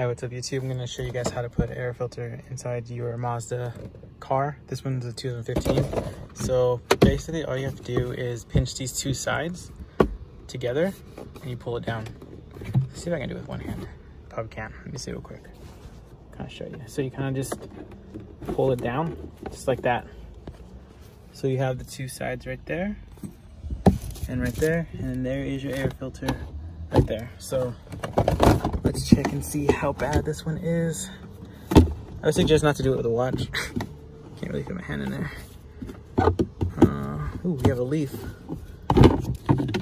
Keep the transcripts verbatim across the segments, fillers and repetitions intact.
Hi, what's up YouTube? I'm going to show you guys how to put an air filter inside your Mazda car. This one's a two thousand fifteen. So basically all you have to do is pinch these two sides together and you pull it down. Let's see if I can do it with one hand. Probably can't. Let me see real quick. Kind of show you. So you kind of just pull it down just like that. So you have the two sides right there and right there, and there is your air filter right there. So let's check and see how bad this one is. I would suggest not to do it with a watch. Can't really put my hand in there. Uh, ooh, we have a leaf.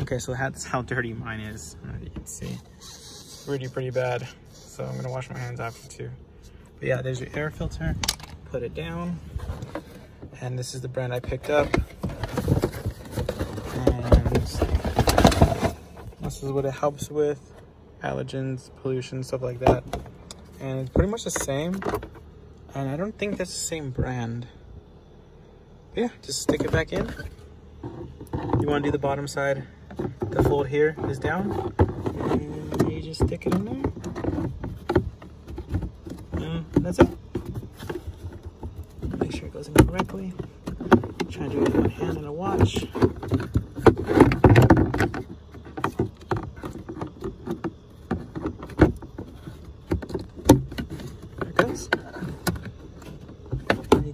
Okay, so that's how dirty mine is. I don't know if you can see. Pretty, pretty bad. So I'm gonna wash my hands after too. But yeah, there's your air filter. Put it down. And this is the brand I picked up. And this is what it helps with. Allergens, pollution, stuff like that. And it's pretty much the same, and I don't think that's the same brand. But yeah, just stick it back in. You want to do the bottom side, the fold here is down, and you just stick it in there, and that's it. Make sure it goes in correctly. Try to do it with one hand and a watch.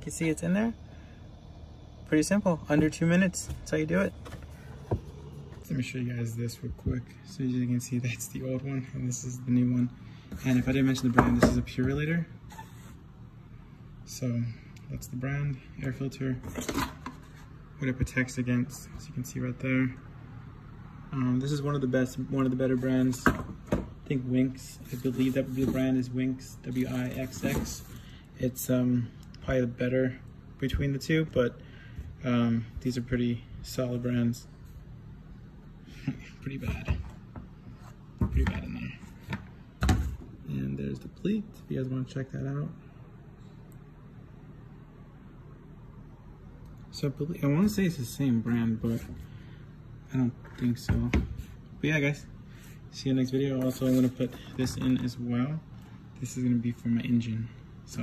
You see it's in there. Pretty simple, under two minutes. That's how you do it. Let me show you guys this real quick. So as you can see, that's the old one, and this is the new one. And if I didn't mention the brand, this is a Purulator. So that's the brand, air filter, what it protects against, as you can see right there. Um, this is one of the best, one of the better brands. I think Winx, I believe that would be the brand, is Winx, W I X X. It's, um, probably the better between the two, but um, these are pretty solid brands. Pretty bad. Pretty bad in there. And there's the pleat, if you guys want to check that out. So I want to say it's the same brand, but I don't think so. But yeah guys, see you next video. Also, I'm going to put this in as well. This is going to be for my engine. So